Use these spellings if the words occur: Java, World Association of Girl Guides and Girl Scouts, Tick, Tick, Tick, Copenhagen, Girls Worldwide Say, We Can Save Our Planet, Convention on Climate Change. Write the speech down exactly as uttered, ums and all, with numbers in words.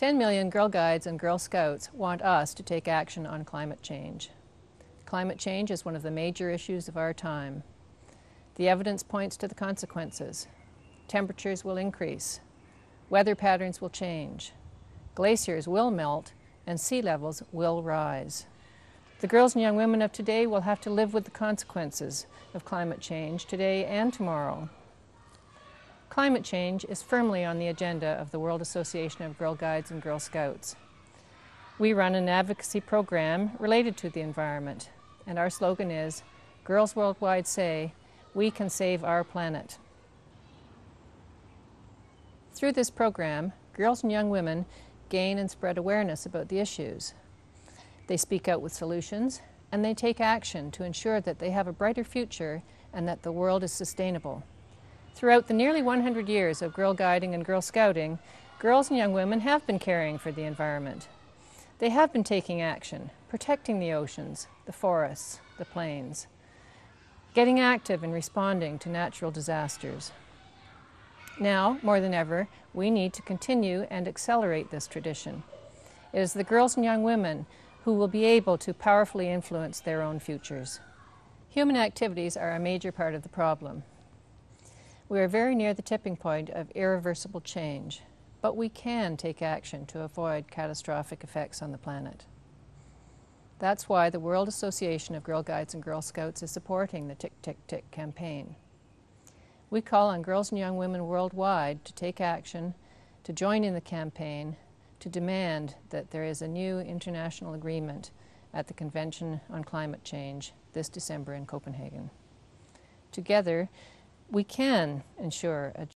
ten million Girl Guides and Girl Scouts want us to take action on climate change. Climate change is one of the major issues of our time. The evidence points to the consequences. Temperatures will increase. Weather patterns will change. Glaciers will melt and sea levels will rise. The girls and young women of today will have to live with the consequences of climate change today and tomorrow. Climate change is firmly on the agenda of the World Association of Girl Guides and Girl Scouts. We run an advocacy program related to the environment, and our slogan is, Girls Worldwide Say, We Can Save Our Planet. Through this program, girls and young women gain and spread awareness about the issues. They speak out with solutions, and they take action to ensure that they have a brighter future and that the world is sustainable. Throughout the nearly one hundred years of Girl Guiding and Girl Scouting, girls and young women have been caring for the environment. They have been taking action, protecting the oceans, the forests, the plains, getting active and responding to natural disasters. Now, more than ever, we need to continue and accelerate this tradition. It is the girls and young women who will be able to powerfully influence their own futures. Human activities are a major part of the problem. We are very near the tipping point of irreversible change, but we can take action to avoid catastrophic effects on the planet. That's why the World Association of Girl Guides and Girl Scouts is supporting the Tick, Tick, Tick campaign. We call on girls and young women worldwide to take action, to join in the campaign, to demand that there is a new international agreement at the Convention on Climate Change this December in Copenhagen. Together, we can ensure a